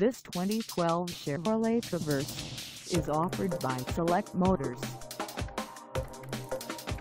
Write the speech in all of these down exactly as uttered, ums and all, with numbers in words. This twenty twelve Chevrolet Traverse is offered by Select Motors.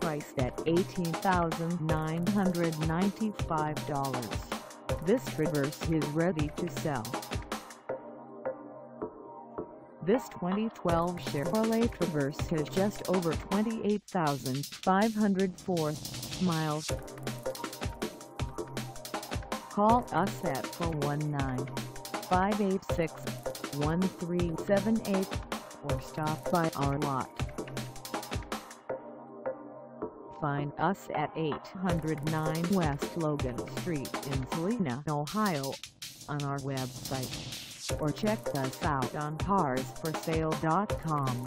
Priced at eighteen thousand nine hundred ninety-five dollars, this Traverse is ready to sell. This twenty twelve Chevrolet Traverse has just over twenty-eight thousand five hundred four miles. Call us at four one nine, five eight six, one three seven eight or stop by our lot. Find us at eight hundred nine West Logan Street in Celina, Ohio, on our website, or check us out on cars for sale dot com.